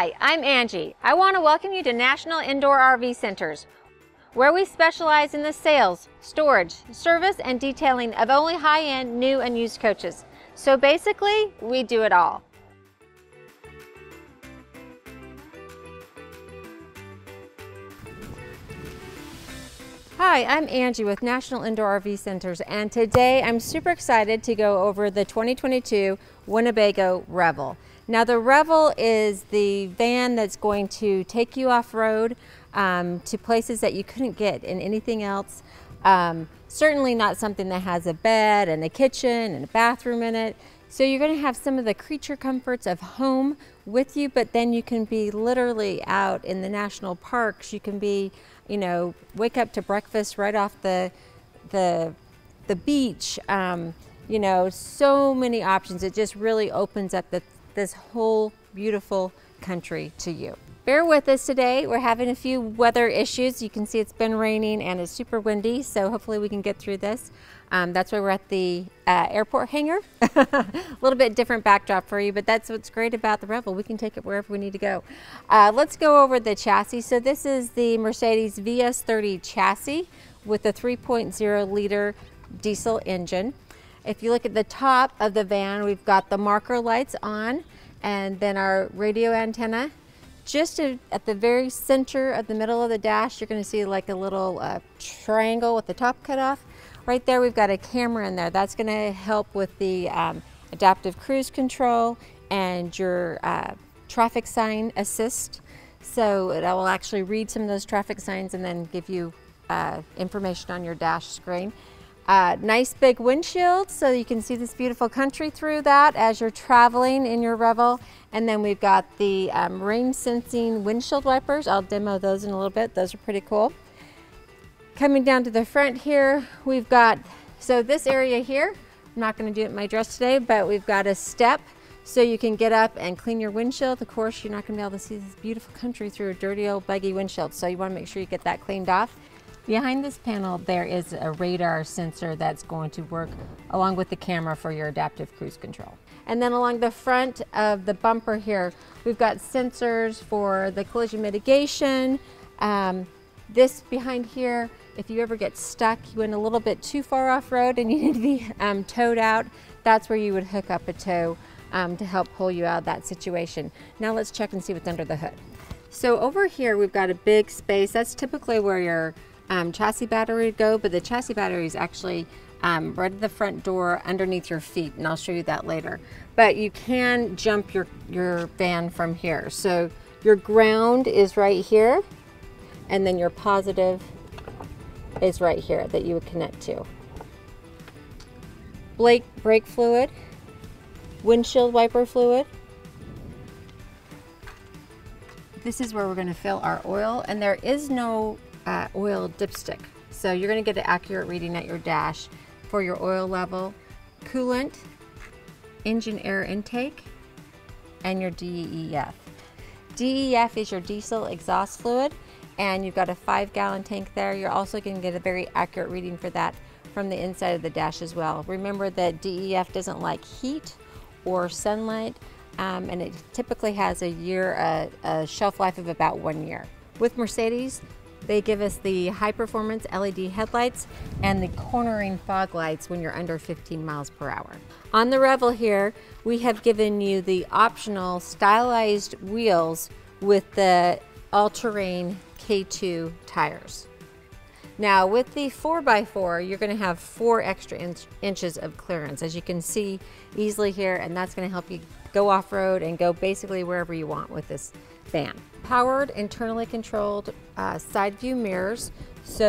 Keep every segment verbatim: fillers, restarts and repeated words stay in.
Hi, I'm Angie. I want to welcome you to National Indoor R V Centers, where we specialize in the sales, storage, service, and detailing of only high-end new and used coaches. So basically, we do it all. Hi, I'm Angie with National Indoor R V Centers, and today I'm super excited to go over the twenty twenty-two Winnebago Revel. Now the Revel is the van that's going to take you off-road um, to places that you couldn't get in anything else. Um, certainly not something that has a bed and a kitchen and a bathroom in it. So you're going to have some of the creature comforts of home with you, but then you can be literally out in the national parks. You can be, you know, wake up to breakfast right off the the the beach. Um, you know, so many options. It just really opens up the, this whole beautiful country to you. Bear with us today. We're having a few weather issues. You can see it's been raining and it's super windy, so hopefully we can get through this. Um, that's why we're at the uh, airport hangar. A little bit different backdrop for you, but that's what's great about the Revel. We can take it wherever we need to go. Uh, let's go over the chassis. So this is the Mercedes V S thirty chassis with a three point oh liter diesel engine. If you look at the top of the van, we've got the marker lights on and then our radio antenna. Just at the very center of the middle of the dash, you're going to see like a little uh, triangle with the top cut off. Right there, we've got a camera in there. That's going to help with the um, adaptive cruise control and your uh, traffic sign assist. So it will actually read some of those traffic signs and then give you uh, information on your dash screen. Uh, nice big windshield, so you can see this beautiful country through that as you're traveling in your Revel. And then we've got the um, rain sensing windshield wipers. I'll demo those in a little bit. Those are pretty cool. Coming down to the front here, we've got, so this area here, I'm not going to do it in my dress today, but we've got a step so you can get up and clean your windshield. Of course, you're not going to be able to see this beautiful country through a dirty old buggy windshield, so you want to make sure you get that cleaned off. Behind this panel, there is a radar sensor that's going to work along with the camera for your adaptive cruise control. And then along the front of the bumper here, we've got sensors for the collision mitigation. Um, this behind here, if you ever get stuck, you went a little bit too far off-road and you need to be um, towed out, that's where you would hook up a tow um, to help pull you out of that situation. Now let's check and see what's under the hood. So over here, we've got a big space. That's typically where your Um, chassis battery would go, but the chassis battery is actually um, right at the front door underneath your feet, and I'll show you that later. But you can jump your, your van from here. So your ground is right here, and then your positive is right here that you would connect to. Brake, brake fluid, windshield wiper fluid. This is where we're going to fill our oil, and there is no Uh, oil dipstick, so you're going to get an accurate reading at your dash for your oil level, coolant, engine air intake, and your D E F. D E F is your diesel exhaust fluid, and you've got a five gallon tank there. You're also going to get a very accurate reading for that from the inside of the dash as well. Remember that D E F doesn't like heat or sunlight, um, and it typically has a year uh, a shelf life of about one year. With Mercedes, they give us the high performance L E D headlights and the cornering fog lights when you're under fifteen miles per hour. On the Revel here, we have given you the optional stylized wheels with the all-terrain K two tires. Now with the four by four, you're going to have four extra inch, inches of clearance, as you can see easily here, and that's going to help you go off-road and go basically wherever you want with this van. Powered, internally controlled uh, side view mirrors, so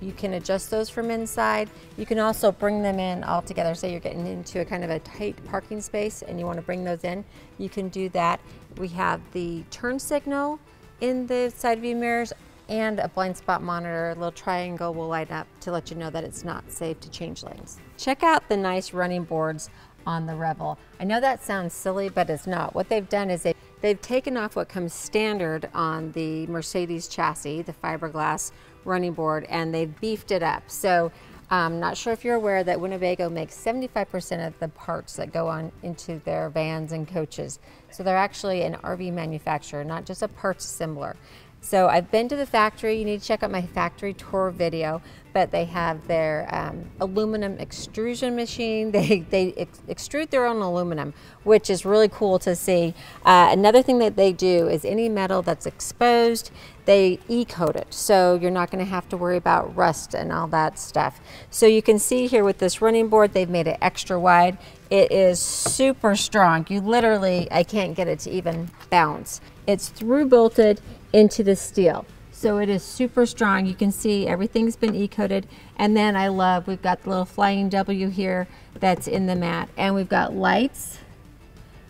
you can adjust those from inside. You can also bring them in all together. Say you're getting into a kind of a tight parking space and you want to bring those in, you can do that. We have the turn signal in the side view mirrors and a blind spot monitor. A little triangle will light up to let you know that it's not safe to change lanes. Check out the nice running boards on the Revel. I know that sounds silly, but it's not. What they've done is they They've taken off what comes standard on the Mercedes chassis, the fiberglass running board, and they've beefed it up. So I'm not sure if you're aware that Winnebago makes seventy-five percent of the parts that go on into their vans and coaches. So they're actually an R V manufacturer, not just a parts assembler. So I've been to the factory. You need to check out my factory tour video, but they have their um, aluminum extrusion machine. They, they ex extrude their own aluminum, which is really cool to see. Uh, another thing that they do is any metal that's exposed, they E-coat it. So you're not gonna have to worry about rust and all that stuff. So you can see here with this running board, they've made it extra wide. It is super strong. You literally, I can't get it to even bounce. It's through bolted into the steel. So it is super strong. You can see everything's been E-coated. And then I love, we've got the little flying W here that's in the mat. And we've got lights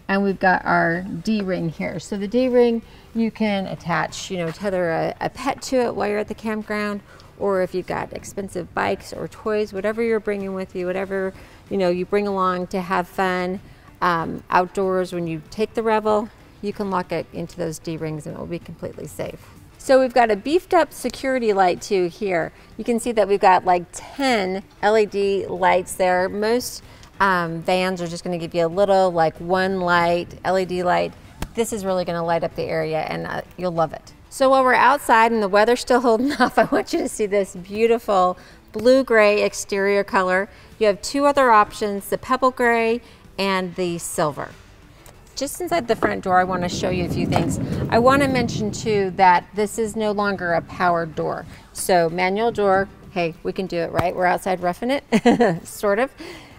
and we've got our D-ring here. So the D-ring, you can attach, you know, tether a, a pet to it while you're at the campground, or if you've got expensive bikes or toys, whatever you're bringing with you, whatever, you know, you bring along to have fun um, outdoors when you take the Revel, you can lock it into those D-rings and it will be completely safe. So we've got a beefed up security light too here. You can see that we've got like ten L E D lights there. Most um, vans are just gonna give you a little, like one light, L E D light. This is really gonna light up the area and uh, you'll love it. So while we're outside and the weather's still holding off, I want you to see this beautiful blue-gray exterior color. You have two other options, the pebble gray and the silver. Just inside the front door, I want to show you a few things. I want to mention too that this is no longer a powered door. So manual door, hey, we can do it, right? We're outside roughing it, sort of.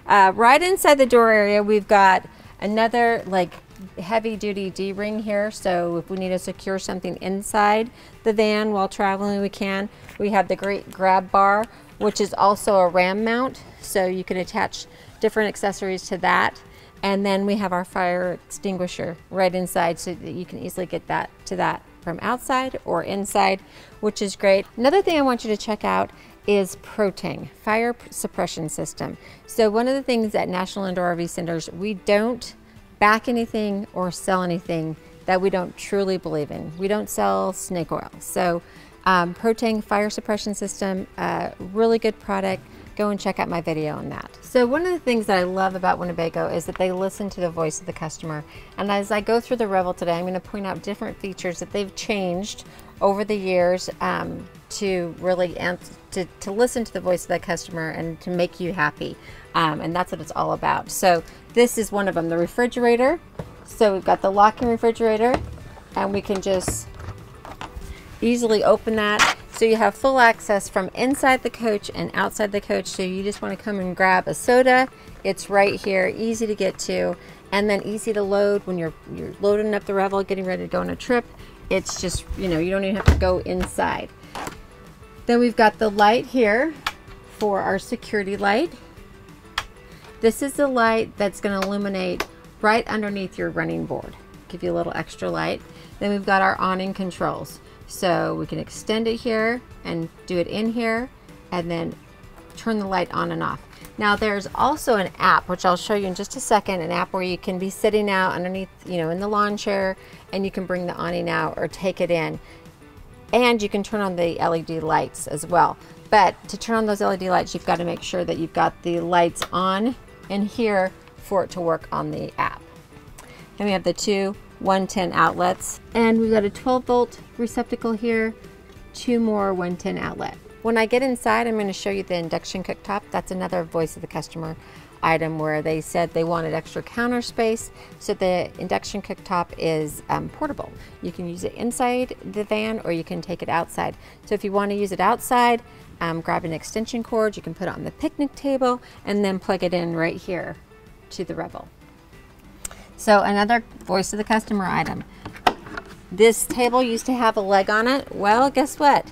Uh, right inside the door area, we've got another like heavy duty D-ring here. So if we need to secure something inside the van while traveling, we can. We have the great grab bar, which is also a ram mount. So you can attach different accessories to that. And then we have our fire extinguisher right inside so that you can easily get that to that from outside or inside, which is great. Another thing I want you to check out is ProTang, fire suppression system. So one of the things at National Indoor R V Centers, we don't back anything or sell anything that we don't truly believe in. We don't sell snake oil. So um, ProTang fire suppression system, uh, really good product. Go and check out my video on that. So one of the things that I love about Winnebago is that they listen to the voice of the customer. And as I go through the Revel today, I'm gonna point out different features that they've changed over the years um, to really to, to listen to the voice of the customer and to make you happy. Um, and that's what it's all about. So this is one of them, the refrigerator. So we've got the locking refrigerator and we can just easily open that. So you have full access from inside the coach and outside the coach. So you just want to come and grab a soda. It's right here, easy to get to, and then easy to load when you're, you're loading up the Revel, getting ready to go on a trip. It's just, you know, you don't even have to go inside. Then we've got the light here for our security light. This is the light that's going to illuminate right underneath your running board. Give you a little extra light. Then we've got our awning controls. So we can extend it here and do it in here and then turn the light on and off. Now there's also an app, which I'll show you in just a second, an app where you can be sitting out underneath, you know, in the lawn chair, and you can bring the awning out or take it in. And you can turn on the L E D lights as well. But to turn on those L E D lights, you've got to make sure that you've got the lights on in here for it to work on the app. And we have the two one ten outlets, and we've got a twelve volt receptacle here, two more one ten outlet. When I get inside, I'm going to show you the induction cooktop. That's another voice of the customer item where they said they wanted extra counter space. So the induction cooktop is um, portable. You can use it inside the van or you can take it outside. So if you want to use it outside, um, grab an extension cord, you can put it on the picnic table and then plug it in right here to the Revel. So another voice of the customer item. This table used to have a leg on it. Well, guess what?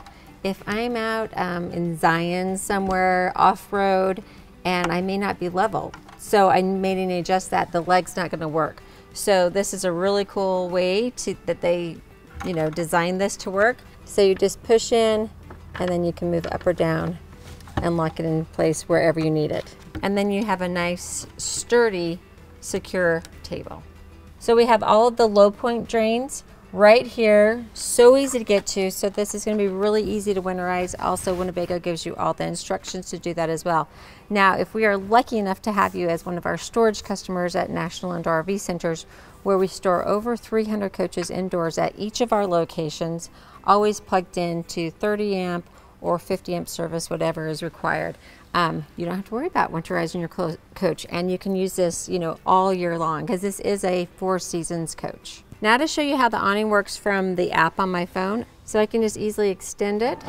If I'm out um, in Zion somewhere off-road and I may not be level, so I may need to adjust that, the leg's not gonna work. So this is a really cool way to, that they, you know, designed this to work. So you just push in and then you can move up or down and lock it in place wherever you need it. And then you have a nice sturdy secure table. So we have all of the low point drains right here. So easy to get to. So this is going to be really easy to winterize. Also, Winnebago gives you all the instructions to do that as well. Now, if we are lucky enough to have you as one of our storage customers at National Indoor R V Centers, where we store over three hundred coaches indoors at each of our locations, always plugged in to thirty amp or fifty amp service, whatever is required. Um, you don't have to worry about winterizing your coach, and you can use this, you know, all year long, because this is a Four Seasons coach. Now to show you how the awning works from the app on my phone, so I can just easily extend it.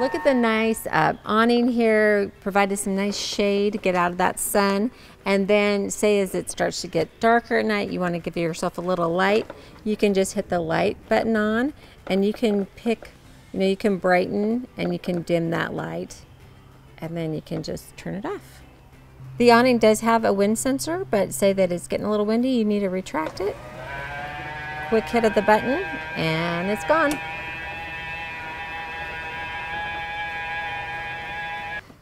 Look at the nice uh, awning here, provided some nice shade to get out of that sun. And then say as it starts to get darker at night, you want to give yourself a little light, you can just hit the light button on, and you can pick, you know, you can brighten and you can dim that light, and then you can just turn it off. The awning does have a wind sensor, but say that it's getting a little windy, you need to retract it. Quick hit of the button and it's gone.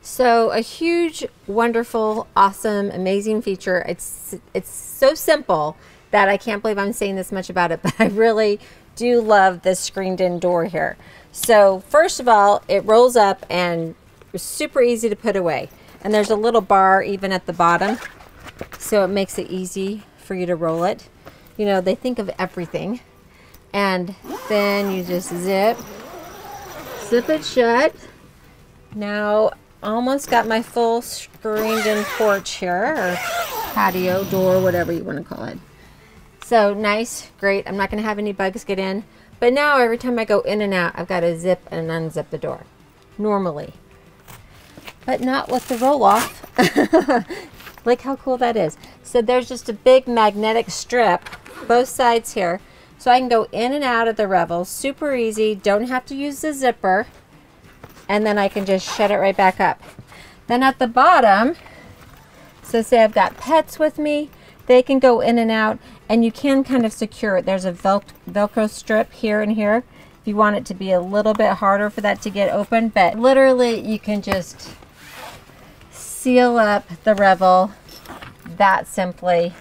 So a huge, wonderful, awesome, amazing feature. It's, it's so simple that I can't believe I'm saying this much about it, but I really do love this screened-in door here. So first of all, it rolls up and it's super easy to put away. And there's a little bar even at the bottom, so it makes it easy for you to roll it. You know, they think of everything. And then you just zip, zip it shut. Now, almost got my full screened-in porch here, or patio door, whatever you want to call it. So nice, great. I'm not going to have any bugs get in. But now every time I go in and out, I've got to zip and unzip the door, normally. But not with the roll-off. Like how cool that is. So there's just a big magnetic strip, both sides here. So I can go in and out of the Revel, super easy, don't have to use the zipper. And then I can just shut it right back up. Then at the bottom, so say I've got pets with me, they can go in and out, and you can kind of secure it. There's a vel Velcro strip here and here, if you want it to be a little bit harder for that to get open, but literally you can just seal up the Revel that simply,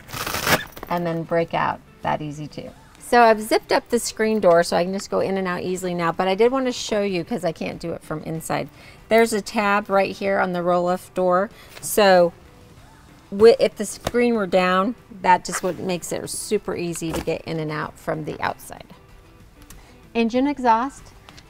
and then break out that easy too. So I've zipped up the screen door so I can just go in and out easily now, but I did want to show you because I can't do it from inside. There's a tab right here on the roll-off door. So if the screen were down, that just what makes it super easy to get in and out from the outside. Engine exhaust.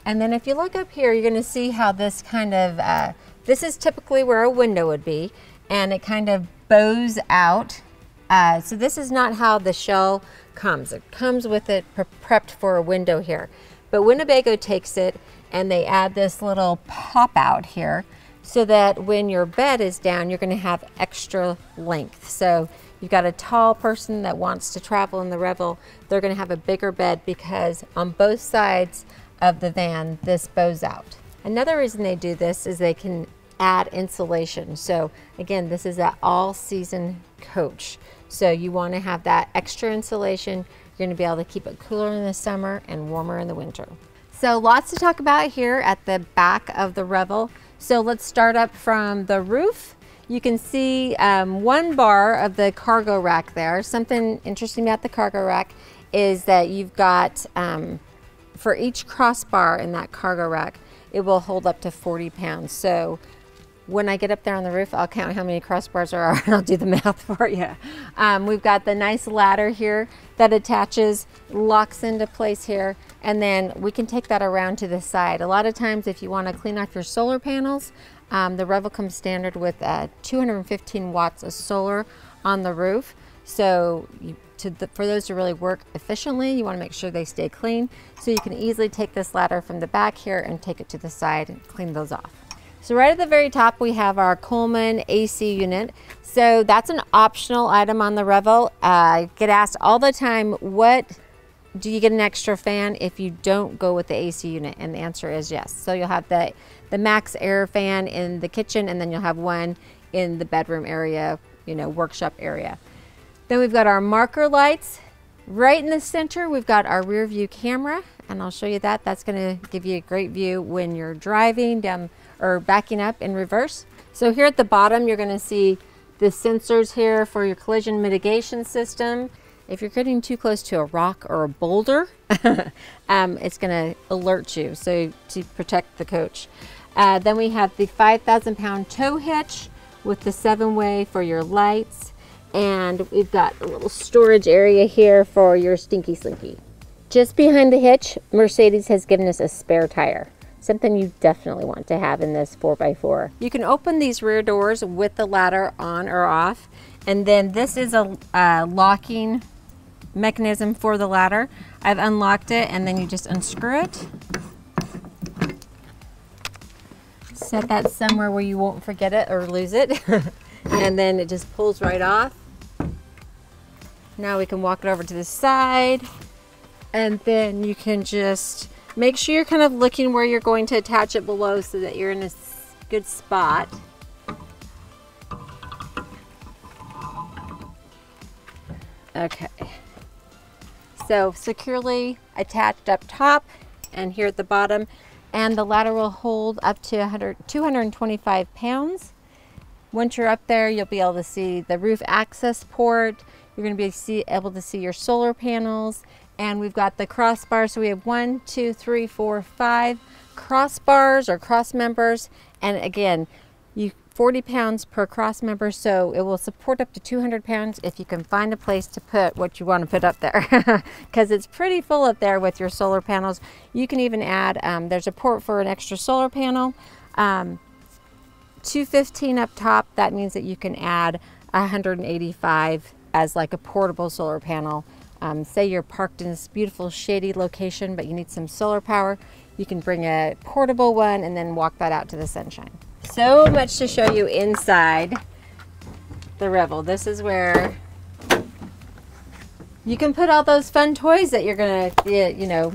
And then if you look up here, you're going to see how this kind of, uh, this is typically where a window would be, and it kind of bows out. Uh, so this is not how the shell comes. It comes with it pre prepped for a window here. But Winnebago takes it and they add this little pop out here so that when your bed is down, you're going to have extra length. So you've got a tall person that wants to travel in the Revel, they're going to have a bigger bed because on both sides of the van, this bows out. Another reason they do this is they can add insulation. So again, this is an all-season coach. So you want to have that extra insulation. You're going to be able to keep it cooler in the summer and warmer in the winter. So lots to talk about here at the back of the Revel. So let's start up from the roof. You can see um, one bar of the cargo rack there. Something interesting about the cargo rack is that you've got um, for each crossbar in that cargo rack, it will hold up to forty pounds. So when I get up there on the roof, I'll count how many crossbars there are and I'll do the math for you. Um, we've got the nice ladder here that attaches, locks into place here, and then we can take that around to the side. A lot of times if you want to clean off your solar panels, um, the Revel comes standard with uh, two hundred fifteen watts of solar on the roof. So you, to the, for those to really work efficiently, you want to make sure they stay clean. So you can easily take this ladder from the back here and take it to the side and clean those off. So right at the very top, we have our Coleman A C unit. So that's an optional item on the Revel. Uh, I get asked all the time, what, do you get an extra fan if you don't go with the A C unit? And the answer is yes. So you'll have the, the max air fan in the kitchen, and then you'll have one in the bedroom area, you know, workshop area. Then we've got our marker lights. Right in the center, we've got our rear view camera, and I'll show you that. That's gonna give you a great view when you're driving down or backing up in reverse. So here at the bottom, you're gonna see the sensors here for your collision mitigation system. If you're getting too close to a rock or a boulder, um, it's going to alert you, so to protect the coach. Uh, then we have the five thousand pound tow hitch with the seven way for your lights. And we've got a little storage area here for your Stinky Slinky. Just behind the hitch, Mercedes has given us a spare tire, something you definitely want to have in this four by four. You can open these rear doors with the ladder on or off. And then this is a uh, locking mechanism for the ladder. I've unlocked it, and then you just unscrew it. Set that somewhere where you won't forget it or lose it. And then it just pulls right off. Now we can walk it over to the side, and then you can just make sure you're kind of looking where you're going to attach it below so that you're in a good spot. Okay, so securely attached up top and here at the bottom, and the ladder will hold up to two hundred twenty-five pounds. Once you're up there, you'll be able to see the roof access port. You're going to be see, able to see your solar panels, and we've got the crossbar. So we have one, two, three, four, five crossbars or cross members. And again, you forty pounds per cross member. So it will support up to two hundred pounds if you can find a place to put what you want to put up there, because it's pretty full up there with your solar panels. You can even add, um, there's a port for an extra solar panel. Um, two fifteen up top, that means that you can add one hundred eighty-five as like a portable solar panel. Um, say you're parked in this beautiful shady location, but you need some solar power, you can bring a portable one and then walk that out to the sunshine. So much to show you inside the Revel. This is where you can put all those fun toys that you're gonna, you know,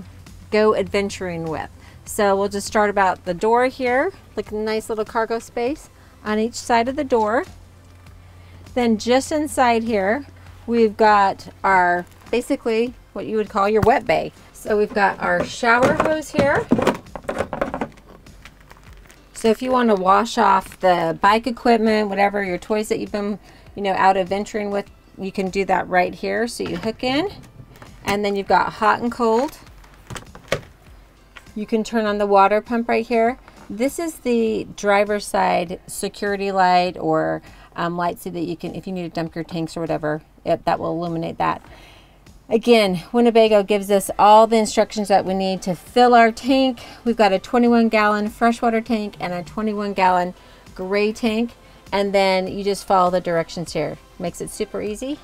go adventuring with. So we'll just start about the door here, like a nice little cargo space on each side of the door. Then just inside here, we've got our, basically what you would call your wet bay. So we've got our shower hose here. So if you want to wash off the bike equipment, whatever your toys that you've been, you know, out adventuring with, you can do that right here. So you hook in, and then you've got hot and cold. You can turn on the water pump right here. This is the driver's side security light or um, light so that you can, if you need to dump your tanks or whatever, it, that will illuminate that. Again, Winnebago gives us all the instructions that we need to fill our tank. We've got a twenty-one gallon freshwater tank and a twenty-one gallon gray tank. And then you just follow the directions here. Makes it super easy.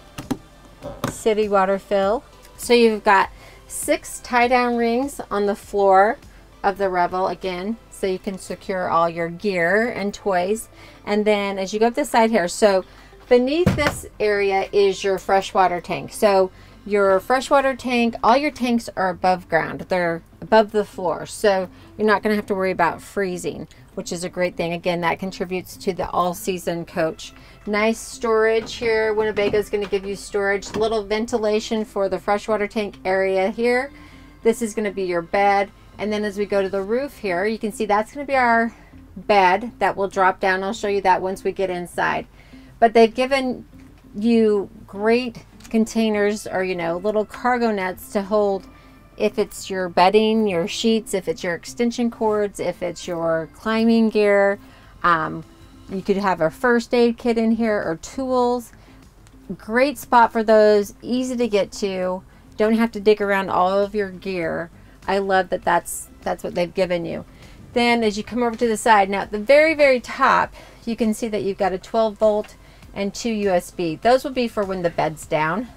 City water fill. So you've got six tie-down rings on the floor of the Revel, again, so you can secure all your gear and toys. And then as you go up this side here, so beneath this area is your freshwater tank. So your freshwater tank, all your tanks are above ground. They're above the floor, so you're not going to have to worry about freezing, which is a great thing. Again, that contributes to the all-season coach. Nice storage here. Winnebago is going to give you storage. Little ventilation for the freshwater tank area here. This is going to be your bed. And then as we go to the roof here, you can see that's going to be our bed that will drop down. I'll show you that once we get inside. But they've given you great containers, or you know, little cargo nets to hold, if it's your bedding, your sheets, if it's your extension cords, if it's your climbing gear. Um, you could have a first aid kit in here or tools. Great spot for those, easy to get to, don't have to dig around all of your gear. I love that that's that's what they've given you. Then as you come over to the side, now at the very very top, you can see that you've got a twelve volt and two U S B. Those will be for when the bed's down,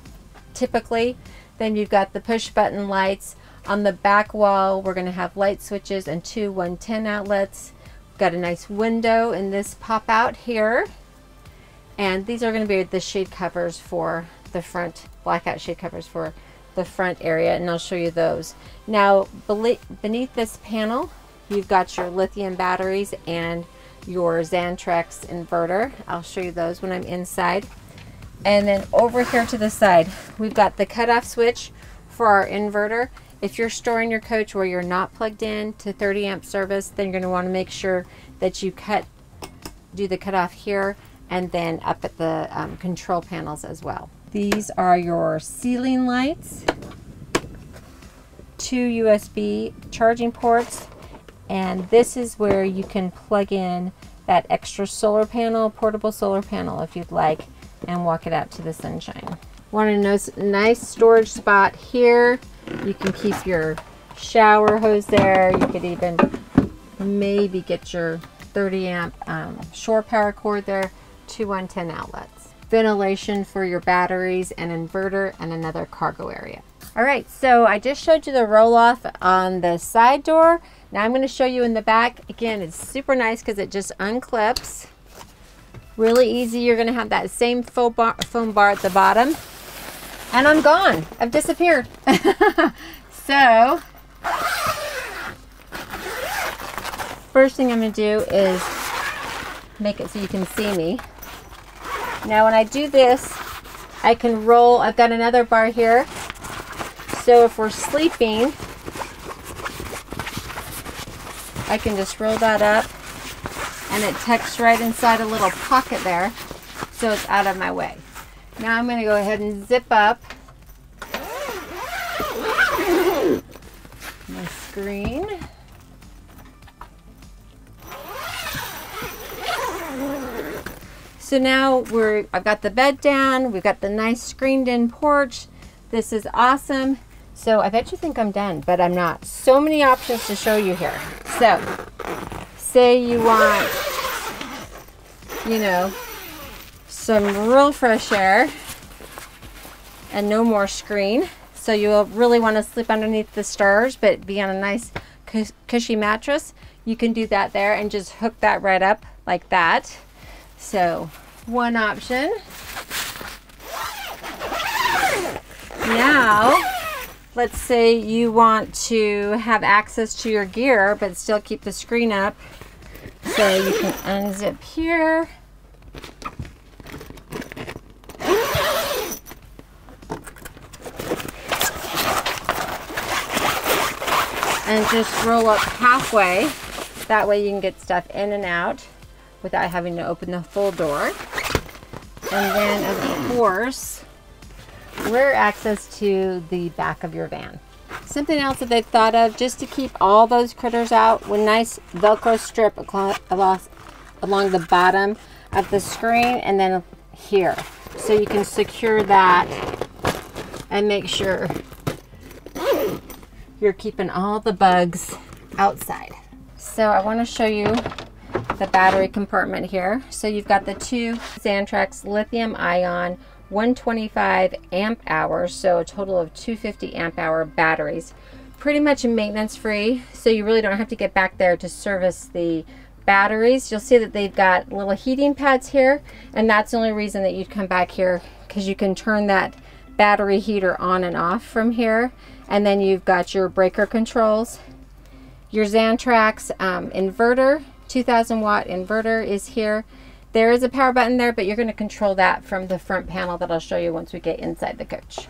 typically. Then you've got the push button lights. On the back wall, we're gonna have light switches and two one ten outlets. We've got a nice window in this pop out here. And these are gonna be the shade covers for the front, blackout shade covers for the front area, and I'll show you those. Now, beneath this panel, you've got your lithium batteries and your Xantrex inverter. I'll show you those when I'm inside. And then over here to the side, we've got the cutoff switch for our inverter. If you're storing your coach where you're not plugged in to thirty amp service, then you're going to want to make sure that you cut do the cutoff here and then up at the um, control panels as well. These are your ceiling lights, two U S B charging ports, and this is where you can plug in that extra solar panel, portable solar panel if you'd like, and walk it out to the sunshine. Want a nice storage spot here. You can keep your shower hose there. You could even maybe get your thirty amp um, shore power cord there, two one ten outlets. Ventilation for your batteries and inverter, and another cargo area. All right, so I just showed you the roll off on the side door. Now I'm going to show you in the back. Again, it's super nice because it just unclips. Really easy. You're going to have that same foam bar, foam bar at the bottom. And I'm gone. I've disappeared. So, first thing I'm going to do is make it so you can see me. Now when I do this, I can roll. I've got another bar here. So if we're sleeping, I can just roll that up and it tucks right inside a little pocket there, so it's out of my way. Now I'm going to go ahead and zip up my screen. So now we're, I've got the bed down, we've got the nice screened in porch. This is awesome. So I bet you think I'm done, but I'm not. So many options to show you here. So say you want, you know, some real fresh air and no more screen. So you'll really want to sleep underneath the stars, but be on a nice cushy mattress. You can do that there and just hook that right up like that. So one option. Now, let's say you want to have access to your gear, but still keep the screen up. So you can unzip here. And just roll up halfway. That way you can get stuff in and out without having to open the full door. And then, of course, rear access to the back of your van. Something else that they thought of just to keep all those critters out, with nice Velcro strip along the bottom of the screen and then here. So you can secure that and make sure you're keeping all the bugs outside. So I want to show you the battery compartment here. So you've got the two Xantrex lithium ion one twenty-five amp hours, so a total of two hundred fifty amp hour batteries. Pretty much maintenance free, so you really don't have to get back there to service the batteries. You'll see that they've got little heating pads here, and that's the only reason that you'd come back here, because you can turn that battery heater on and off from here. And then you've got your breaker controls, your Xantrex um, inverter, two thousand watt inverter is here. There is a power button there, but you're going to control that from the front panel that I'll show you once we get inside the coach.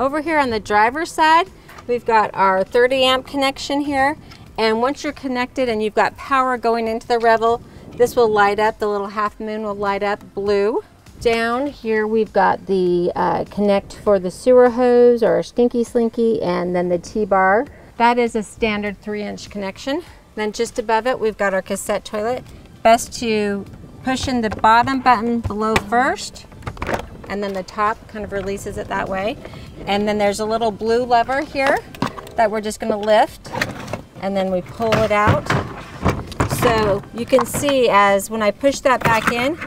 Over here on the driver's side, we've got our thirty amp connection here. And once you're connected and you've got power going into the Revel, this will light up. The little half moon will light up blue. Down here, we've got the uh, connect for the sewer hose or stinky slinky, and then the T-bar. That is a standard three inch connection. Then just above it, we've got our cassette toilet. Best to push in the bottom button below first, and then the top kind of releases it that way. And then there's a little blue lever here that we're just going to lift, and then we pull it out. So you can see as when I push that back in,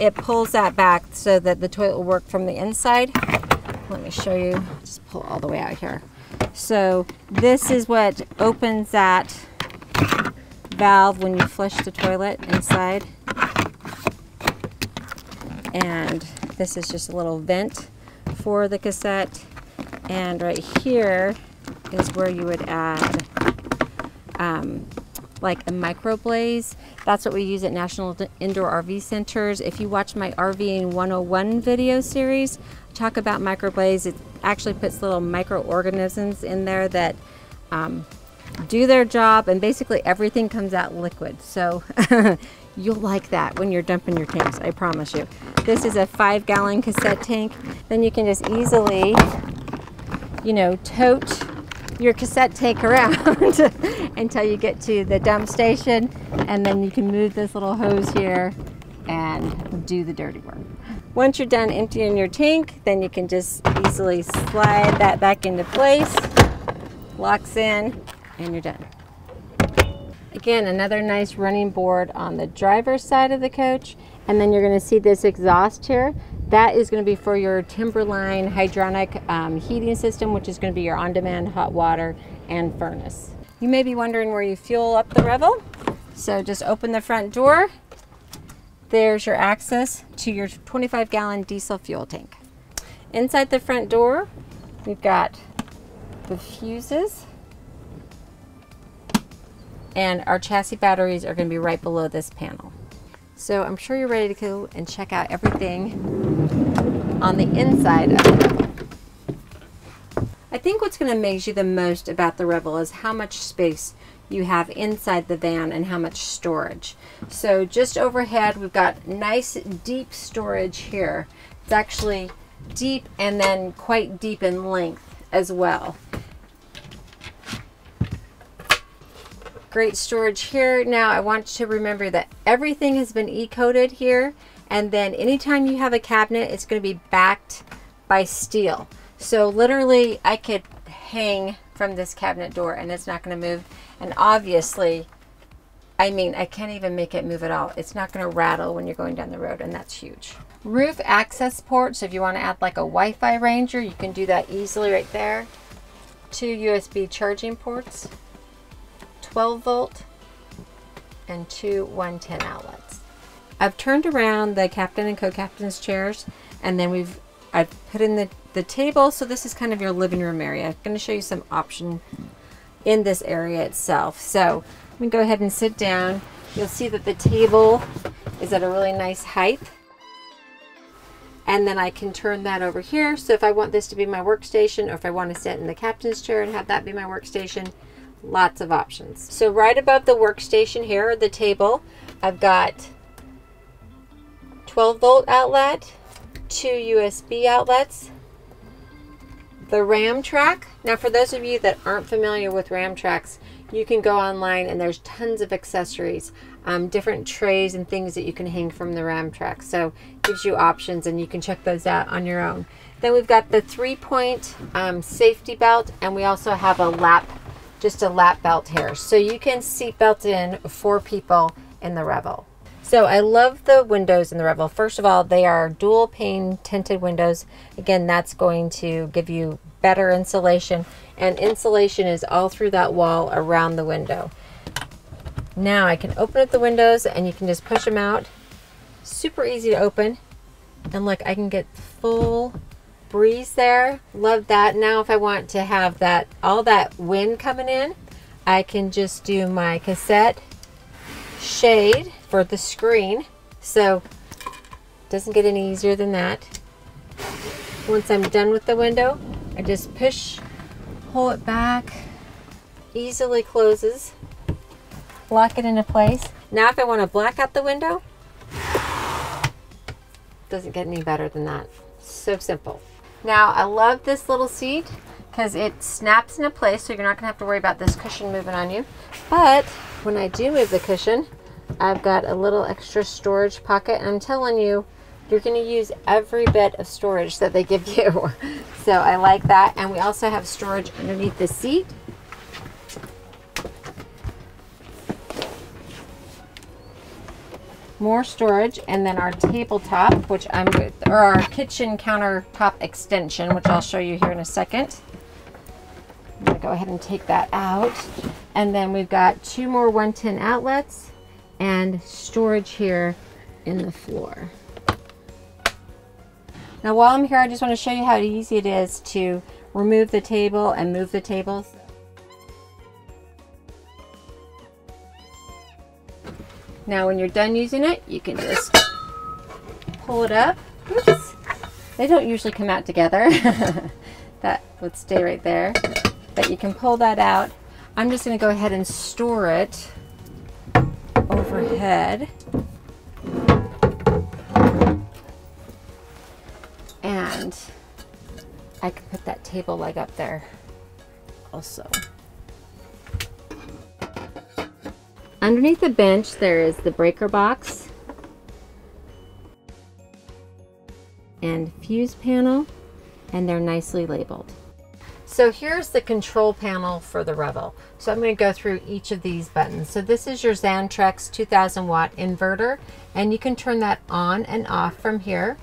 it pulls that back so that the toilet will work from the inside. Let me show you, just pull all the way out here. So this is what opens that valve when you flush the toilet inside, and this is just a little vent for the cassette. And right here is where you would add um, like a microblaze. That's what we use at National Indoor R V Centers. If you watch my RVing one oh one video series, talk about microblaze. It actually puts little microorganisms in there that um, do their job, and basically everything comes out liquid. So You'll like that when you're dumping your tanks, I promise you. This is a five gallon cassette tank. Then you can just easily, you know, tote your cassette tank around until you get to the dump station. And then you can move this little hose here and do the dirty work. Once you're done emptying your tank, then you can just easily slide that back into place, locks in, and you're done. Again, another nice running board on the driver's side of the coach. And then you're going to see this exhaust here. That is going to be for your Timberline hydronic um, heating system, which is going to be your on-demand hot water and furnace. You may be wondering where you fuel up the Revel. So just open the front door. There's your access to your twenty-five gallon diesel fuel tank. Inside the front door, we've got the fuses, and our chassis batteries are going to be right below this panel. So I'm sure you're ready to go and check out everything on the inside of the Revel. I think what's going to amaze you the most about the Revel is how much space you have inside the van and how much storage. So just overhead, we've got nice deep storage here. It's actually deep and then quite deep in length as well. Great storage here. Now I want you to remember that everything has been E-coated here, and then anytime you have a cabinet, it's going to be backed by steel. So literally I could hang from this cabinet door and it's not going to move. And obviously, I mean, I can't even make it move at all. It's not going to rattle when you're going down the road, and that's huge. Roof access port, so if you want to add like a Wi-Fi ranger, you can do that easily right there. Two U S B charging ports, twelve volt, and two one ten outlets. I've turned around the captain and co-captain's chairs, and then we've I've put in the, the table, so this is kind of your living room area. I'm going to show you some option in this area itself. So I'm going to go ahead and sit down. You'll see that the table is at a really nice height. And then I can turn that over here. So if I want this to be my workstation, or if I want to sit in the captain's chair and have that be my workstation, lots of options. So right above the workstation here, the table, I've got twelve volt outlet, two U S B outlets, the RAM track. Now for those of you that aren't familiar with RAM tracks, you can go online and there's tons of accessories, um, different trays and things that you can hang from the RAM track. So it gives you options and you can check those out on your own. Then we've got the three point um, safety belt, and we also have a lap just a lap belt here. So you can seat belt in four people in the Revel. So I love the windows in the Revel. First of all, they are dual pane tinted windows. Again, that's going to give you better insulation, and insulation is all through that wall around the window. Now I can open up the windows and you can just push them out. Super easy to open. And look, I can get full breeze there. Love that. Now if I want to have that all that wind coming in, I can just do my cassette shade for the screen. So it doesn't get any easier than that. Once I'm done with the window, I just push, pull it back, easily closes, lock it into place. Now if I want to black out the window, doesn't get any better than that. So simple. Now I love this little seat because it snaps into place, so you're not gonna have to worry about this cushion moving on you. But when I do move the cushion, I've got a little extra storage pocket, and I'm telling you, you're gonna use every bit of storage that they give you. So I like that. And we also have storage underneath the seat. More storage, and then our tabletop, which I'm good, or our kitchen countertop extension, which I'll show you here in a second. I'm gonna go ahead and take that out. And then we've got two more one ten outlets and storage here in the floor. Now while I'm here, I just want to show you how easy it is to remove the table and move the tables. Now when you're done using it, you can just pull it up. Oops. They don't usually come out together. That would stay right there. But you can pull that out. I'm just going to go ahead and store it overhead. and I can put that table leg up there also. Underneath the bench there is the breaker box and fuse panel, and they're nicely labeled. So here's the control panel for the Rebel. So I'm going to go through each of these buttons. So this is your Xantrex two thousand watt inverter, and you can turn that on and off from here.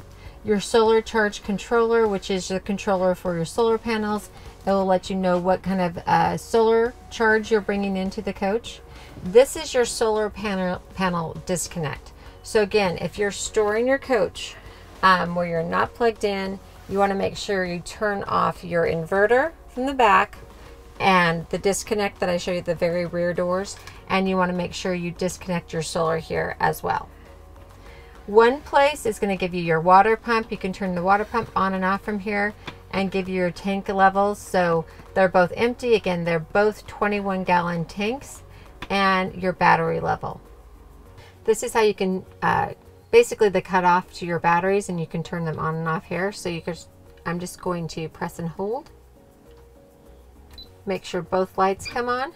Your solar charge controller, which is the controller for your solar panels. It will let you know what kind of uh, solar charge you're bringing into the coach. This is your solar panel, panel disconnect. So again, if you're storing your coach um, where you're not plugged in, you want to make sure you turn off your inverter from the back and the disconnect that I showed you at the very rear doors, and you want to make sure you disconnect your solar here as well. One place is going to give you your water pump. You can turn the water pump on and off from here and give you your tank levels. So they're both empty. Again, they're both twenty-one gallon tanks, and your battery level. This is how you can uh, basically the cutoff to your batteries, and you can turn them on and off here. So you can, I'm just going to press and hold. Make sure both lights come on.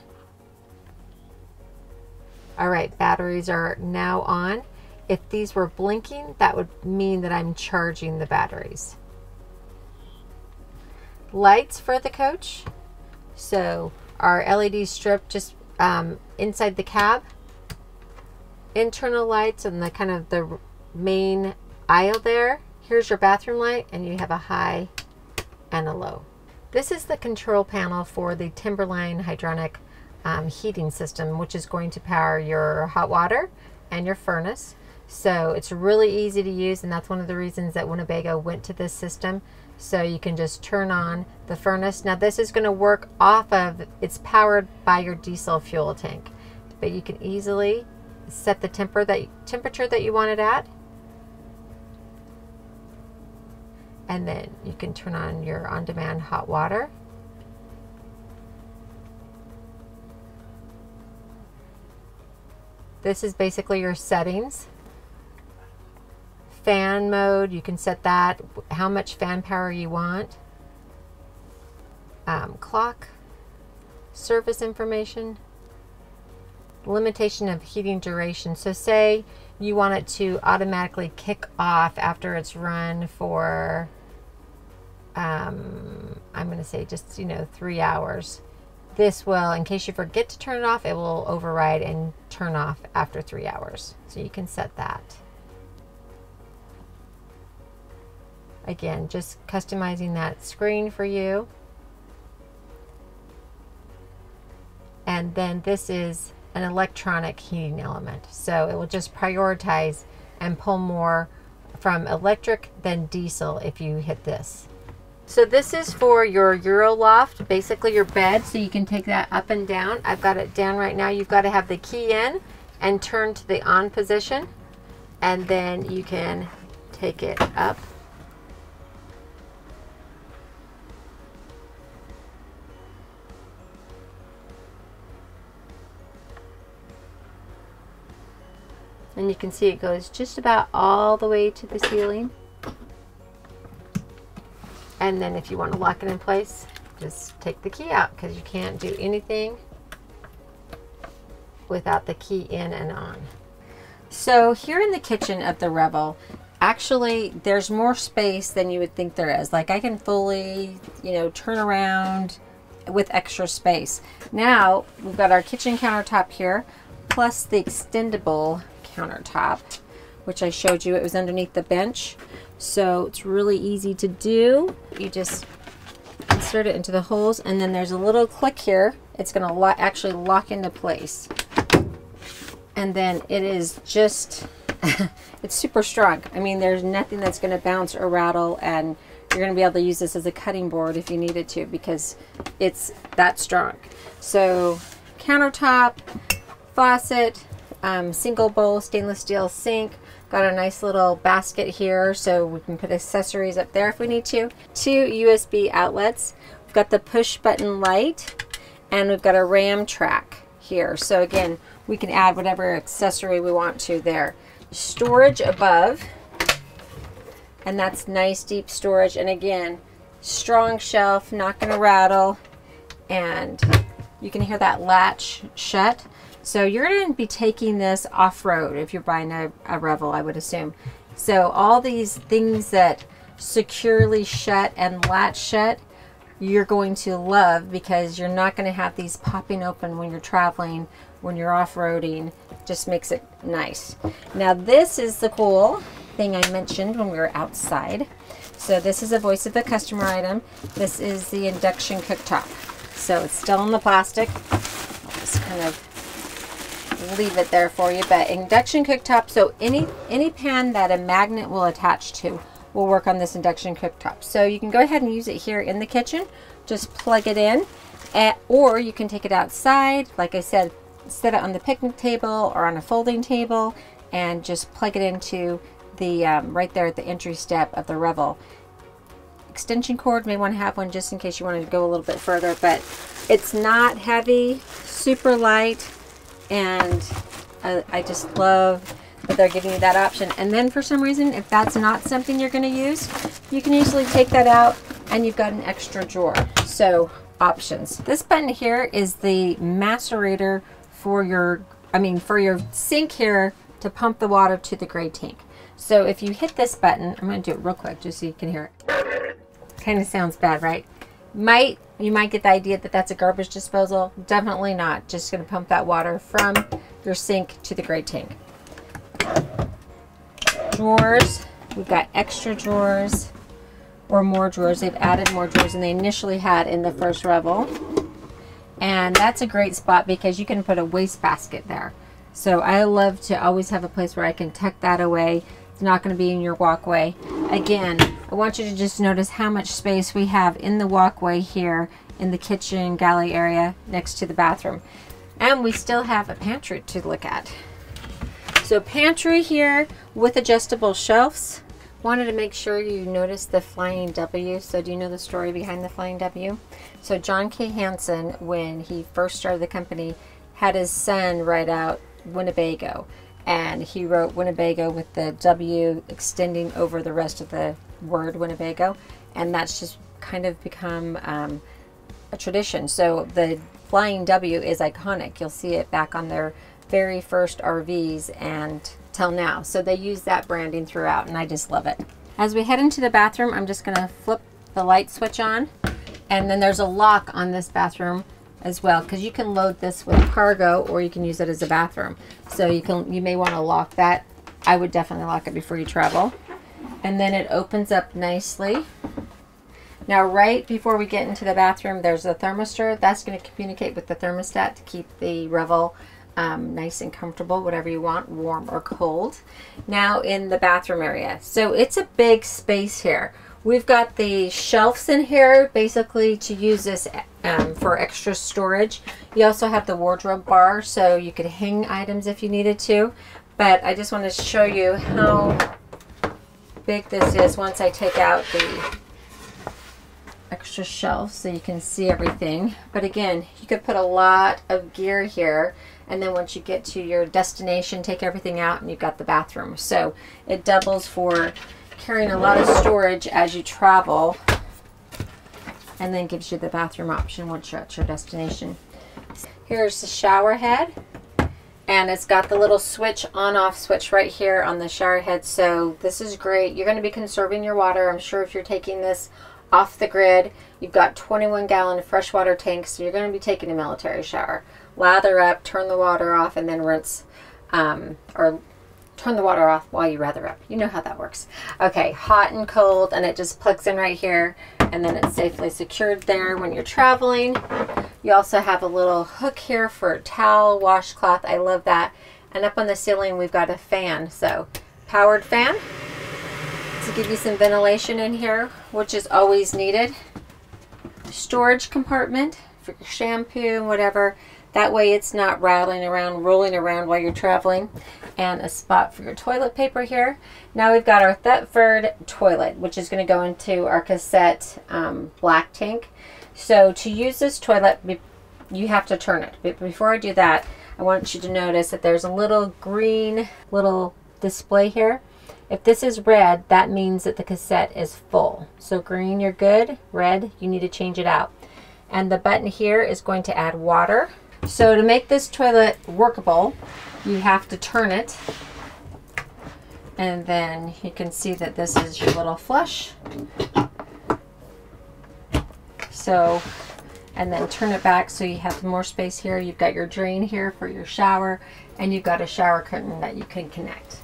All right, batteries are now on. If these were blinking, that would mean that I'm charging the batteries. Lights for the coach. So our L E D strip just um, inside the cab. Internal lights and the kind of the main aisle there. Here's your bathroom light, and you have a high and a low. This is the control panel for the Timberline hydronic um, heating system, which is going to power your hot water and your furnace. So it's really easy to use, and that's one of the reasons that Winnebago went to this system. So you can just turn on the furnace. Now this is going to work off of, it's powered by your diesel fuel tank, but you can easily set the temper that temperature that you want it at, and then you can turn on your on-demand hot water, this is basically your settings. Fan mode, you can set that, how much fan power you want, um, clock, service information, limitation of heating duration. So say you want it to automatically kick off after it's run for, um, I'm going to say just, you know, three hours. This will, in case you forget to turn it off, it will override and turn off after three hours. So you can set that. Again, just customizing that screen for you. And then this is an electronic heating element. So it will just prioritize and pull more from electric than diesel if you hit this. So this is for your Euroloft, basically your bed, so you can take that up and down. I've got it down right now. You've got to have the key in and turn to the on position, and then you can take it up. And you can see it goes just about all the way to the ceiling. And then if you want to lock it in place, just take the key out, because you can't do anything without the key in and on. So here in the kitchen of the Rebel, actually there's more space than you would think there is. Like I can fully, you know, turn around with extra space. Now we've got our kitchen countertop here, plus the extendable countertop, which I showed you. It was underneath the bench, so it's really easy to do. You just insert it into the holes, and then there's a little click here. It's going to lo- actually lock into place, and then it is just it's super strong. I mean, there's nothing that's going to bounce or rattle, and you're going to be able to use this as a cutting board if you needed to, because it's that strong. So countertop, faucet, Um, single bowl stainless steel sink. Got a nice little basket here, so we can put accessories up there if we need to. Two U S B outlets. We've got the push button light, and we've got a RAM track here. So again, we can add whatever accessory we want to there. Storage above. and that's nice deep storage. And again, strong shelf, not going to rattle, and you can hear that latch shut. So you're going to be taking this off-road if you're buying a, a Revel, I would assume. So all these things that securely shut and latch shut, you're going to love, because you're not going to have these popping open when you're traveling, when you're off-roading. Just makes it nice. Now this is the cool thing I mentioned when we were outside. So this is a voice of the customer item. This is the induction cooktop. So it's still in the plastic. I'll just kind of leave it there for you, but induction cooktop. So any any pan that a magnet will attach to will work on this induction cooktop. So you can go ahead and use it here in the kitchen, just plug it in, at, or you can take it outside, like I said, set it on the picnic table or on a folding table, and just plug it into the um, right there at the entry step of the Revel. Extension cord, may want to have one just in case you wanted to go a little bit further, but it's not heavy, super light. And I, I just love that they're giving you that option. And then for some reason, if that's not something you're going to use, you can usually take that out and you've got an extra drawer. So options. This button here is the macerator for your, I mean, for your sink here to pump the water to the gray tank. So if you hit this button, I'm going to do it real quick just so you can hear it. Kind of sounds bad, right? Might you might get the idea that that's a garbage disposal. Definitely not. Just going to pump that water from your sink to the gray tank. Drawers, we've got extra drawers or more drawers. They've added more drawers than they initially had in the first Revel, and that's a great spot because you can put a wastebasket there. So I love to always have a place where I can tuck that away. It's not going to be in your walkway. Again, I want you to just notice how much space we have in the walkway here in the kitchen galley area next to the bathroom. And we still have a pantry to look at. So pantry here with adjustable shelves. Wanted to make sure you noticed the Flying W. So do you know the story behind the Flying W? So John K. Hansen, when he first started the company, had his son write out Winnebago. And he wrote Winnebago with the W extending over the rest of the word Winnebago, and that's just kind of become um, a tradition. So the Flying W is iconic. You'll see it back on their very first R Vs and till now. So they use that branding throughout, and I just love it. As we head into the bathroom, I'm just going to flip the light switch on, and then there's a lock on this bathroom as well, because you can load this with cargo or you can use it as a bathroom. So you can, you may want to lock that. I would definitely lock it before you travel. And then it opens up nicely. Now right before we get into the bathroom, there's a thermistor. That's going to communicate with the thermostat to keep the Revel um, nice and comfortable, whatever you want, warm or cold. Now in the bathroom area. So it's a big space here. We've got the shelves in here basically to use this um, for extra storage. You also have the wardrobe bar, so you could hang items if you needed to. But I just want to show you how big this is once I take out the extra shelf so you can see everything. But again, you could put a lot of gear here. And then once you get to your destination, take everything out and you've got the bathroom. So it doubles for carrying a lot of storage as you travel, and then gives you the bathroom option once you're at your destination. Here's the shower head, and it's got the little switch, on off switch right here on the shower head. So this is great. You're going to be conserving your water. I'm sure if you're taking this off the grid, you've got twenty-one gallon freshwater tanks, so you're going to be taking a military shower. Lather up, turn the water off, and then rinse um, or turn the water off while you lather up. You know how that works. Okay, hot and cold, and it just plugs in right here, and then it's safely secured there when you're traveling. You also have a little hook here for a towel, washcloth. I love that. And up on the ceiling, we've got a fan. So powered fan to give you some ventilation in here, which is always needed. Storage compartment for your shampoo and whatever. That way it's not rattling around, rolling around while you're traveling. And a spot for your toilet paper here. Now we've got our Thetford toilet, which is going to go into our cassette um, black tank. So to use this toilet, you have to turn it. But before I do that, I want you to notice that there's a little green little display here. If this is red, that means that the cassette is full. So green, you're good. Red, you need to change it out. And the button here is going to add water. So to make this toilet workable, you have to turn it. And then you can see that this is your little flush. So, and then turn it back so you have more space here. You've got your drain here for your shower, and you've got a shower curtain that you can connect.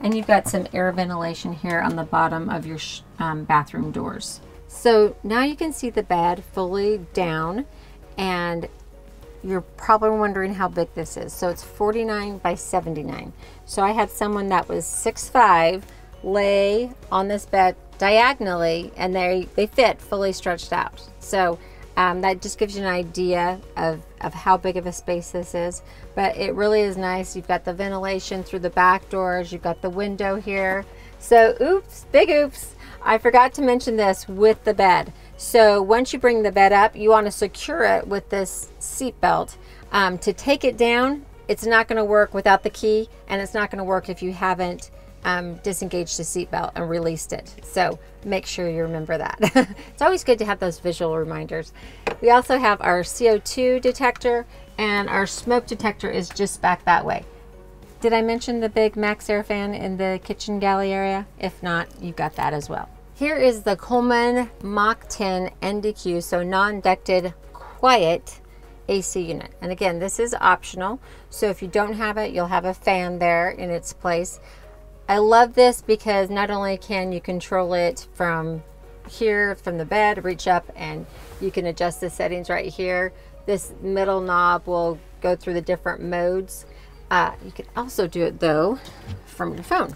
And you've got some air ventilation here on the bottom of your sh um, bathroom doors. So now you can see the bed fully down, and you're probably wondering how big this is. So it's forty-nine by seventy-nine. So I had someone that was six foot five lay on this bed diagonally, and they, they fit fully stretched out. So um, that just gives you an idea of, of how big of a space this is. But it really is nice. You've got the ventilation through the back doors. You've got the window here. So oops, big oops. I forgot to mention this with the bed. So once you bring the bed up, you want to secure it with this seat belt. Um, to take it down, it's not going to work without the key, and it's not going to work if you haven't um, disengaged the seat belt and released it. So make sure you remember that. It's always good to have those visual reminders. We also have our C O two detector, and our smoke detector is just back that way. Did I mention the big Max Air fan in the kitchen galley area? If not, you've got that as well. Here is the Coleman Mach ten N D Q, so non-ducted quiet A C unit. And again, this is optional. So if you don't have it, you'll have a fan there in its place. I love this because not only can you control it from here, from the bed, reach up, and you can adjust the settings right here. This middle knob will go through the different modes. Uh, you can also do it though from your phone.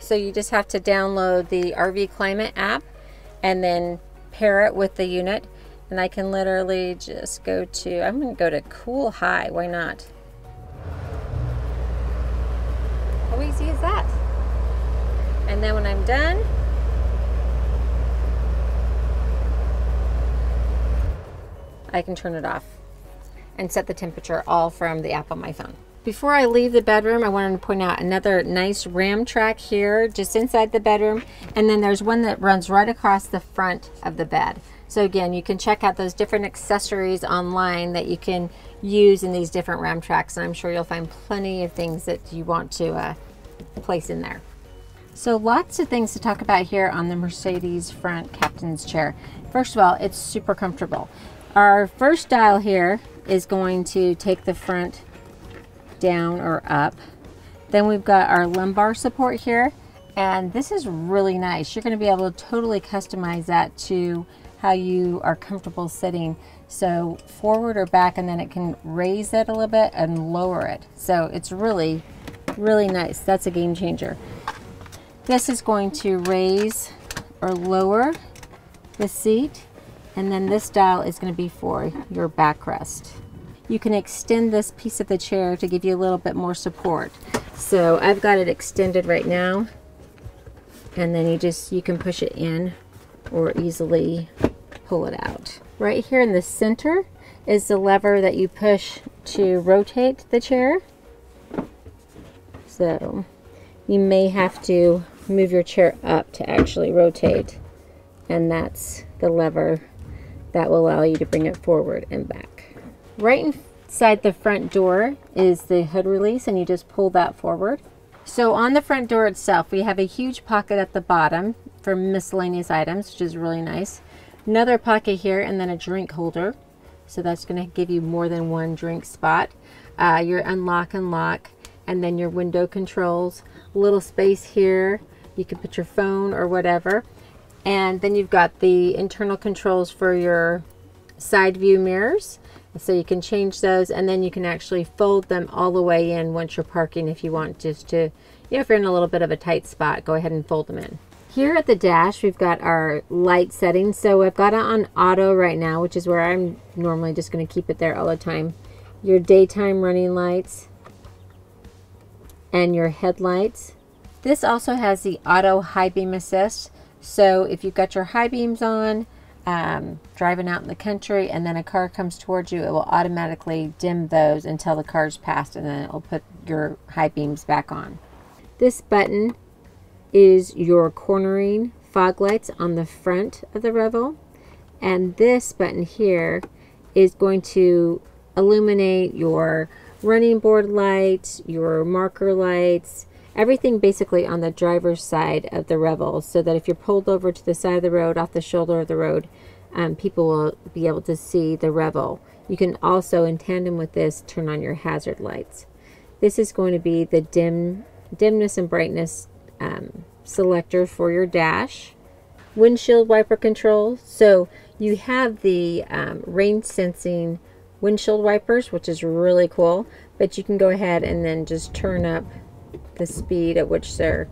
So you just have to download the R V Climate app and then pair it with the unit. And I can literally just go to, I'm going to go to cool high. Why not? How easy is that? And then when I'm done, I can turn it off and set the temperature all from the app on my phone. Before I leave the bedroom, I wanted to point out another nice RAM track here just inside the bedroom, and then there's one that runs right across the front of the bed. So again, you can check out those different accessories online that you can use in these different RAM tracks, and I'm sure you'll find plenty of things that you want to uh, place in there. So lots of things to talk about here on the Mercedes front captain's chair. First of all, it's super comfortable. Our first dial here is going to take the front down or up. Then we've got our lumbar support here, and this is really nice. You're going to be able to totally customize that to how you are comfortable sitting, so forward or back, and then it can raise it a little bit and lower it. So it's really, really nice. That's a game changer. This is going to raise or lower the seat, and then this dial is going to be for your backrest. You can extend this piece of the chair to give you a little bit more support. So I've got it extended right now, and then you just, you can push it in or easily pull it out. Right here in the center is the lever that you push to rotate the chair. So you may have to move your chair up to actually rotate, and that's the lever that will allow you to bring it forward and back. Right inside the front door is the hood release, and you just pull that forward. So on the front door itself, we have a huge pocket at the bottom for miscellaneous items, which is really nice. Another pocket here, and then a drink holder. So that's going to give you more than one drink spot. Uh, your unlock and lock, and then your window controls. A little space here. You can put your phone or whatever. And then you've got the internal controls for your side view mirrors. So you can change those, and then you can actually fold them all the way in once you're parking if you want, just to, you know, if you're in a little bit of a tight spot, go ahead and fold them in. Here at the dash, we've got our light settings. So I've got it on auto right now, which is where I'm normally just going to keep it there all the time. Your daytime running lights and your headlights. This also has the auto high beam assist. So if you've got your high beams on, Um, driving out in the country, and then a car comes towards you, it will automatically dim those until the car's passed, and then it will put your high beams back on. This button is your cornering fog lights on the front of the Revel. And this button here is going to illuminate your running board lights, your marker lights, everything basically on the driver's side of the Revel, so that if you're pulled over to the side of the road, off the shoulder of the road, um, people will be able to see the Revel. You can also, in tandem with this, turn on your hazard lights. This is going to be the dim, dimness and brightness um, selector for your dash. Windshield wiper control. So you have the um, rain sensing windshield wipers, which is really cool, but you can go ahead and then just turn up the speed at which they're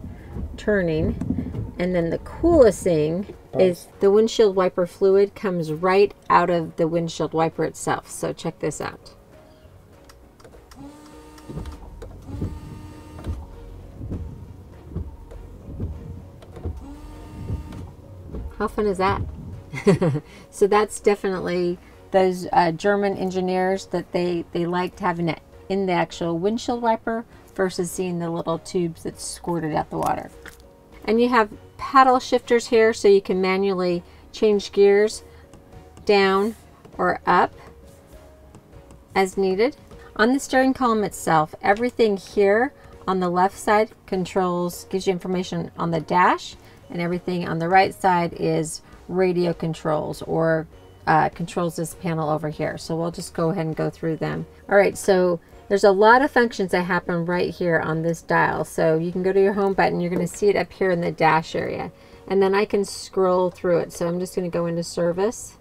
turning. And then the coolest thing is the windshield wiper fluid comes right out of the windshield wiper itself. So check this out. How fun is that? So that's definitely those uh, German engineers that they, they liked having it in the actual windshield wiper versus seeing the little tubes that squirted out the water. And you have paddle shifters here, so you can manually change gears down or up as needed. On the steering column itself, everything here on the left side controls, gives you information on the dash, and everything on the right side is radio controls or uh, controls this panel over here. So we'll just go ahead and go through them. All right, so there's a lot of functions that happen right here on this dial. So you can go to your home button. You're going to see it up here in the dash area, and then I can scroll through it. So I'm just going to go into service,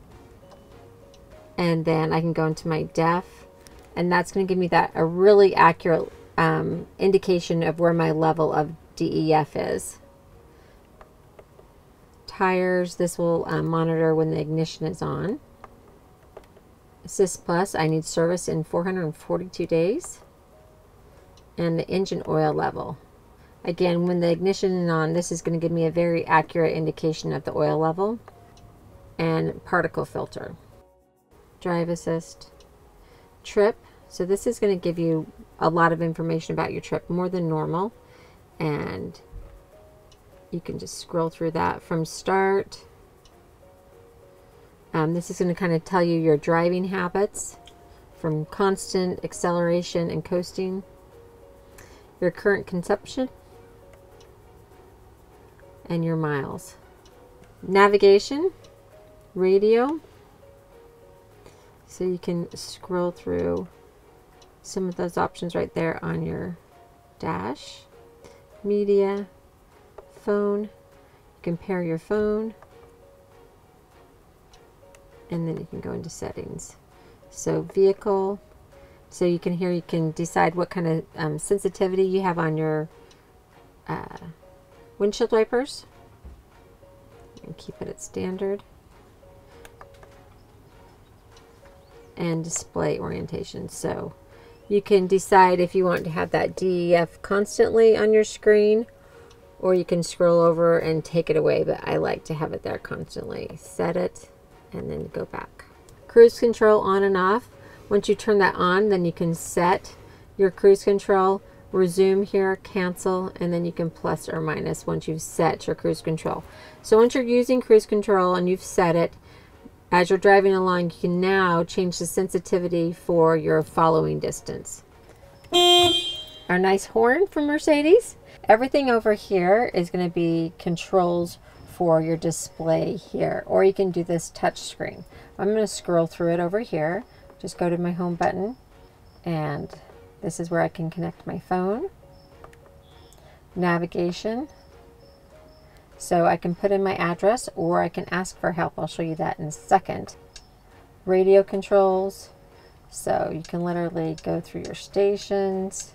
and then I can go into my D E F, and that's going to give me that a really accurate um, indication of where my level of D E F is. Tires, this will um, monitor when the ignition is on. Assist Plus, I need service in four hundred forty-two days. And the engine oil level. Again, when the ignition is on, this is going to give me a very accurate indication of the oil level. And particle filter. Drive assist. Trip, so this is going to give you a lot of information about your trip, more than normal. And you can just scroll through that from start. Um, this is going to kind of tell you your driving habits from constant, acceleration, and coasting. Your current consumption. And your miles. Navigation. Radio. So you can scroll through some of those options right there on your dash. Media. Phone, you can pair your phone, and then you can go into settings. So vehicle, so you can here you can decide what kind of um, sensitivity you have on your uh, windshield wipers, and keep it at standard. And display orientation, so you can decide if you want to have that D E F constantly on your screen, or you can scroll over and take it away, but I like to have it there constantly. Set it and then go back. Cruise control on and off. Once you turn that on, then you can set your cruise control, resume here, cancel, and then you can plus or minus once you've set your cruise control. So once you're using cruise control and you've set it, as you're driving along, you can now change the sensitivity for your following distance. Our nice horn from Mercedes. Everything over here is going to be controls for your display here, or you can do this touch screen. I'm going to scroll through it over here. Just go to my home button, and this is where I can connect my phone. Navigation. So I can put in my address, or I can ask for help. I'll show you that in a second. Radio controls. So you can literally go through your stations.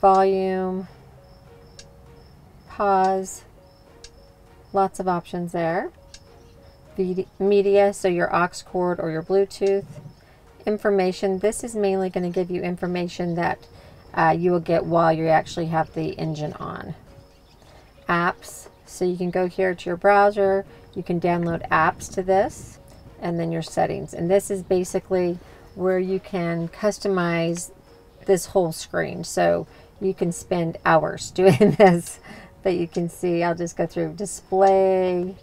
Volume, pause, lots of options there. Media, so your aux cord or your Bluetooth. Information, this is mainly going to give you information that uh, you will get while you actually have the engine on. Apps, so you can go here to your browser, you can download apps to this, and then your settings. And this is basically where you can customize this whole screen. So You can spend hours doing this, but you can see, I'll just go through display,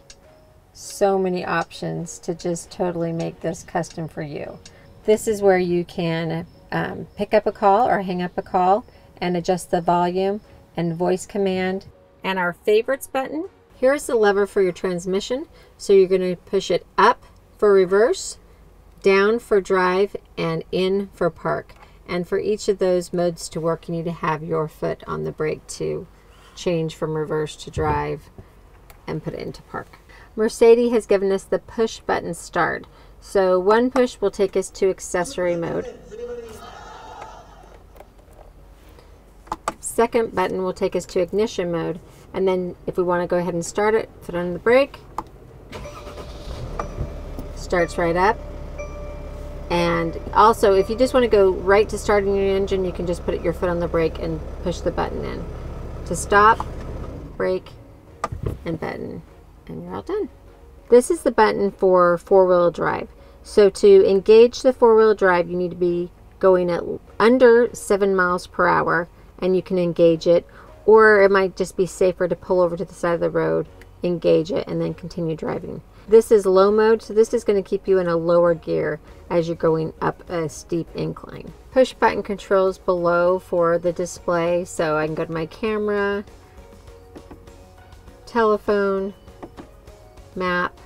so many options to just totally make this custom for you. This is where you can um, pick up a call or hang up a call and adjust the volume and voice command. And our favorites button, here's the lever for your transmission. So you're going to push it up for reverse, down for drive, and in for park. And for each of those modes to work, you need to have your foot on the brake to change from reverse to drive and put it into park. Mercedes has given us the push button start. So one push will take us to accessory mode. Second button will take us to ignition mode. And then if we want to go ahead and start it, put on the brake. Starts right up. And also, if you just want to go right to starting your engine, you can just put your foot on the brake and push the button in. To stop, brake, and button. And you're all done. This is the button for four-wheel drive. So to engage the four-wheel drive, you need to be going at under seven miles per hour, and you can engage it. Or it might just be safer to pull over to the side of the road, engage it, and then continue driving. This is low mode, so this is going to keep you in a lower gear as you're going up a steep incline. Push button controls below for the display, so I can go to my camera, telephone, map,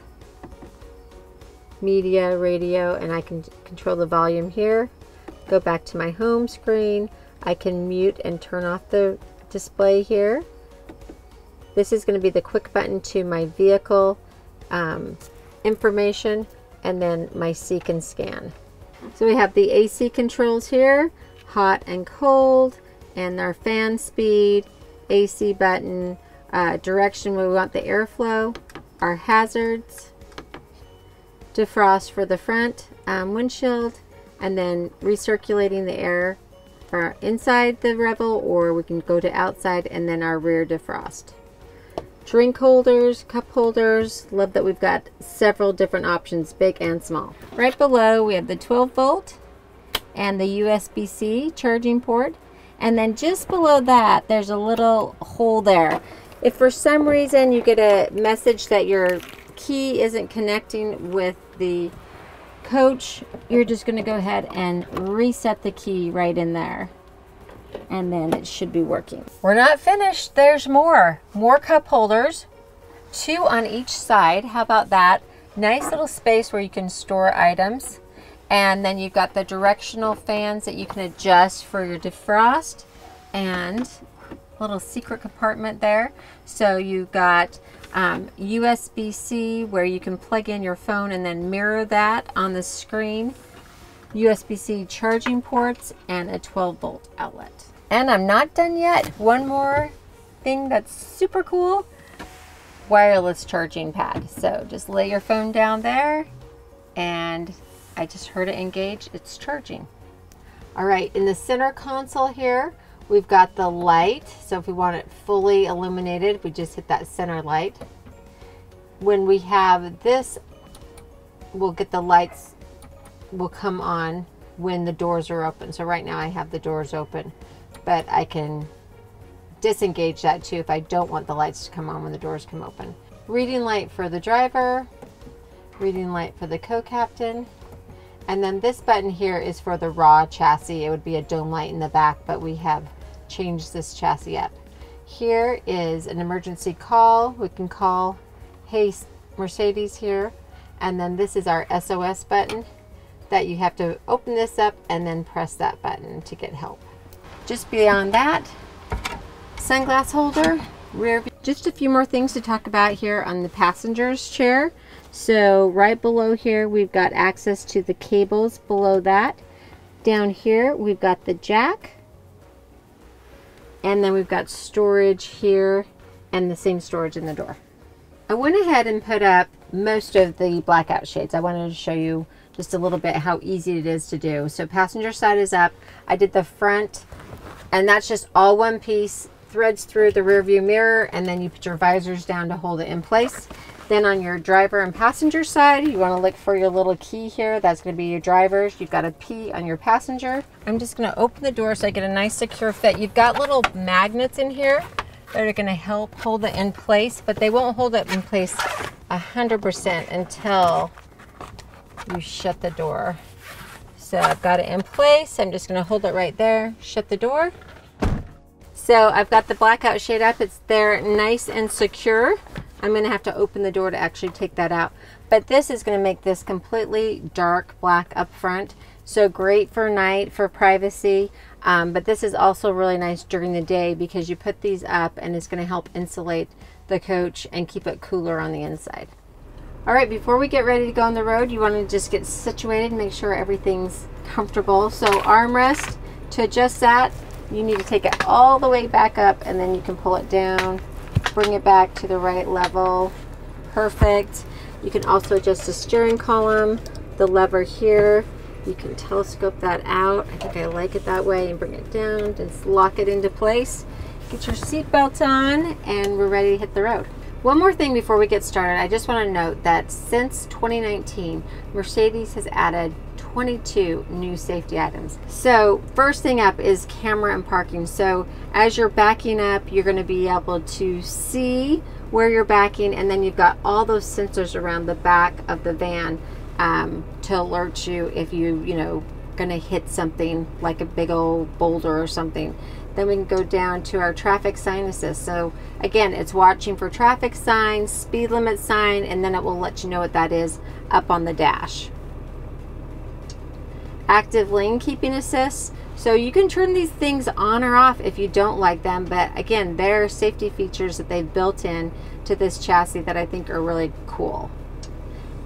media, radio, and I can control the volume here. Go back to my home screen. I can mute and turn off the display here. This is going to be the quick button to my vehicle um, information, and then my seek and scan. So we have the A C controls here, hot and cold, and our fan speed, A C button, uh, direction where we want the airflow, our hazards, defrost for the front um, windshield, and then recirculating the air for inside the Rebel, or we can go to outside, and then our rear defrost. Drink holders, cup holders, love that we've got several different options, big and small. Right below we have the twelve volt and the U S B C charging port, and then just below that there's a little hole there. If for some reason you get a message that your key isn't connecting with the coach, you're just going to go ahead and reset the key right in there, and then it should be working. We're not finished. There's more. More cup holders, two on each side. How about that? Nice little space where you can store items. And then you've got the directional fans that you can adjust for your defrost, and a little secret compartment there. So you've got um, U S B C where you can plug in your phone and then mirror that on the screen. U S B C charging ports and a twelve volt outlet. And I'm not done yet. One more thing that's super cool, wireless charging pad. So just lay your phone down there, and I just heard it engage, it's charging. All right, in the center console here, we've got the light. So if we want it fully illuminated, we just hit that center light. When we have this, we'll get the lights will come on when the doors are open. So right now I have the doors open, but I can disengage that too if I don't want the lights to come on when the doors come open. Reading light for the driver, reading light for the co-captain, and then this button here is for the raw chassis. It would be a dome light in the back, but we have changed this chassis up. Here is an emergency call. We can call, hey, Mercedes here. And then this is our S O S button that you have to open this up and then press that button to get help. Just beyond that, sunglass holder, rear view. Just a few more things to talk about here on the passenger's chair. So right below here, we've got access to the cables below that. Down here, we've got the jack. And then we've got storage here and the same storage in the door. I went ahead and put up most of the blackout shades. I wanted to show you just a little bit how easy it is to do. So passenger side is up. I did the front, and that's just all one piece, threads through the rear view mirror, and then you put your visors down to hold it in place. Then on your driver and passenger side, you want to look for your little key here. That's going to be your driver's. You've got a P on your passenger. I'm just going to open the door so I get a nice secure fit. You've got little magnets in here that are going to help hold it in place, but they won't hold it in place one hundred percent until you shut the door. So I've got it in place. I'm just going to hold it right there, shut the door. So I've got the blackout shade up. It's there, nice and secure. I'm going to have to open the door to actually take that out. But this is going to make this completely dark black up front. So great for night, for privacy. Um, but this is also really nice during the day because you put these up and it's going to help insulate the coach and keep it cooler on the inside. All right, before we get ready to go on the road, you want to just get situated, make sure everything's comfortable. So armrest, to adjust that, you need to take it all the way back up and then you can pull it down, bring it back to the right level. Perfect. You can also adjust the steering column, the lever here. You can telescope that out. I think I like it that way, and bring it down, just lock it into place. Get your seatbelt on and we're ready to hit the road. One more thing before we get started, I just want to note that since twenty nineteen, Mercedes has added twenty-two new safety items. So first thing up is camera and parking. So as you're backing up, you're going to be able to see where you're backing, and then you've got all those sensors around the back of the van um, to alert you if you you know going to hit something like a big old boulder or something. Then we can go down to our traffic sign assist. So again, it's watching for traffic signs, speed limit sign, and then it will let you know what that is up on the dash. Active lane keeping assist. So you can turn these things on or off if you don't like them, but again, they're safety features that they've built in to this chassis that I think are really cool.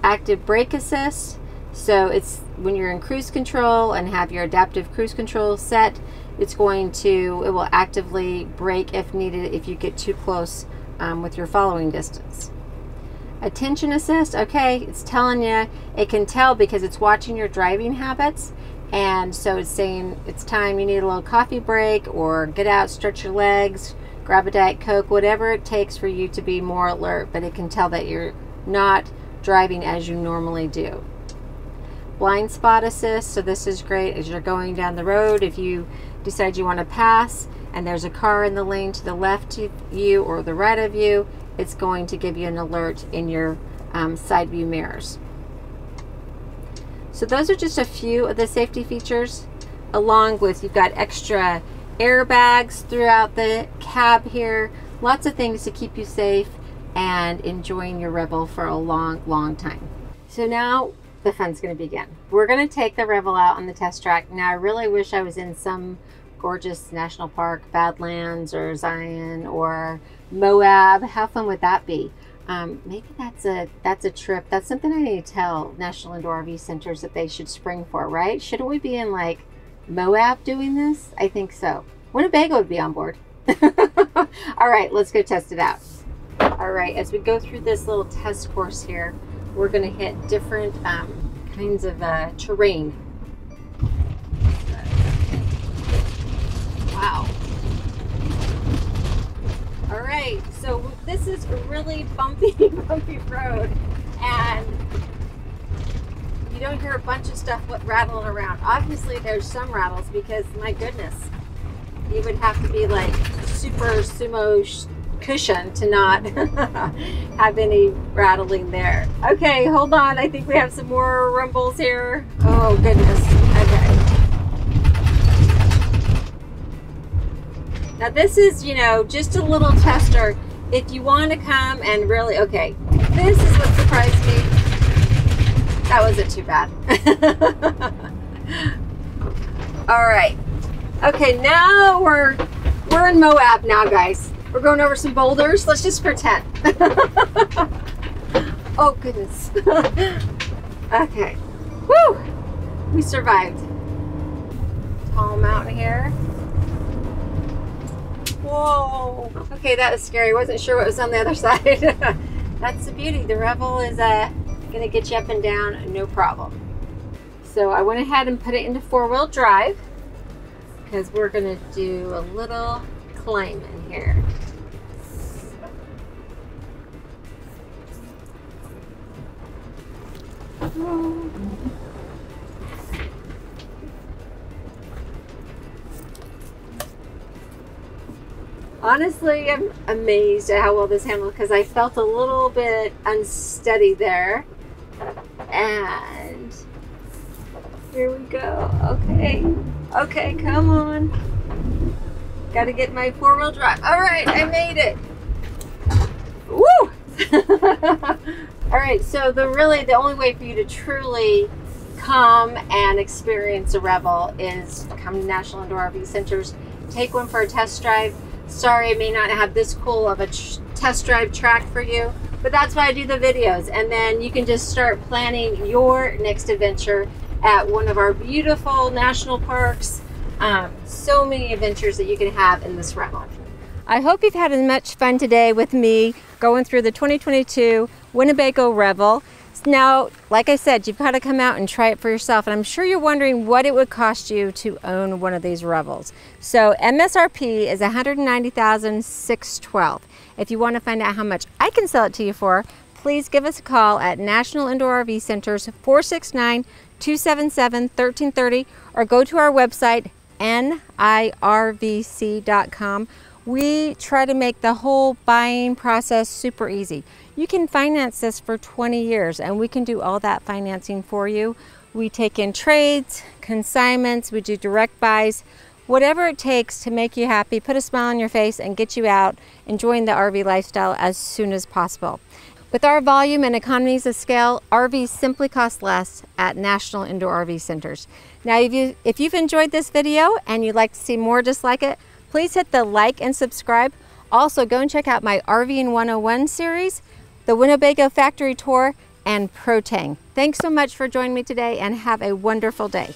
Active brake assist. So it's when you're in cruise control and have your adaptive cruise control set, it's going to, it will actively brake if needed if you get too close um, with your following distance. Attention assist, okay, it's telling you, it can tell because it's watching your driving habits, and so it's saying it's time, you need a little coffee break, or get out, stretch your legs, grab a Diet Coke, whatever it takes for you to be more alert, but it can tell that you're not driving as you normally do. Blind spot assist, so this is great as you're going down the road. If you decide you want to pass and there's a car in the lane to the left of you or the right of you, it's going to give you an alert in your um, side view mirrors. So those are just a few of the safety features, along with you've got extra airbags throughout the cab here, lots of things to keep you safe and enjoying your Rebel for a long, long time. So now the fun's going to begin. We're going to take the Rebel out on the test track. Now I really wish I was in some gorgeous national park, Badlands or Zion or Moab. How fun would that be? Um, maybe that's a that's a trip. That's something I need to tell National Indoor R V Centers that they should spring for, right? Shouldn't we be in like Moab doing this? I think so. Winnebago would be on board. All right, let's go test it out. All right, as we go through this little test course here, we're going to hit different um, kinds of uh, terrain. Wow. All right, so this is a really bumpy, bumpy road, and you don't hear a bunch of stuff rattling around. Obviously, there's some rattles because, my goodness, you would have to be like super sumo cushion to not have any rattling there. Okay, hold on. I think we have some more rumbles here. Oh, goodness. Okay. Now this is, you know, just a little tester. If you want to come and really, okay, this is what surprised me. That wasn't too bad. All right. Okay, now we're, we're in Moab now, guys. We're going over some boulders. Let's just pretend. Oh, goodness. Okay. Woo! We survived. Tall mountain here. Whoa. Okay, that was scary. Wasn't sure what was on the other side. That's the beauty. The Rebel is uh, going to get you up and down, no problem. So I went ahead and put it into four-wheel drive because we're going to do a little climb in here. Honestly, I'm amazed at how well this handled because I felt a little bit unsteady there. And here we go. Okay. Okay, come on. Gotta get my four-wheel drive. All right, I made it. Woo! All right, so the really the only way for you to truly come and experience a Rebel is come to National Indoor R V Centers, take one for a test drive. Sorry, I may not have this cool of a test drive track for you, but that's why I do the videos. And then you can just start planning your next adventure at one of our beautiful national parks. Um, so many adventures that you can have in this Rebel. I hope you've had as much fun today with me going through the twenty twenty-two Winnebago Rebel. Now, like I said, you've got to come out and try it for yourself. And I'm sure you're wondering what it would cost you to own one of these Rebels. So M S R P is one hundred ninety thousand six hundred twelve dollars. If you want to find out how much I can sell it to you for, please give us a call at National Indoor R V Centers, four six nine, two seven seven, one three three zero, or go to our website, N I R V C dot com. We try to make the whole buying process super easy. You can finance this for twenty years and we can do all that financing for you. We take in trades, consignments, we do direct buys, whatever it takes to make you happy, put a smile on your face and get you out enjoying the R V lifestyle as soon as possible. With our volume and economies of scale, R Vs simply cost less at National Indoor R V Centers. Now, if, you, if you've enjoyed this video and you'd like to see more just like it, please hit the like and subscribe. Also, go and check out my RVing one oh one series, the Winnebago Factory Tour, and Pro Tang. Thanks so much for joining me today and have a wonderful day.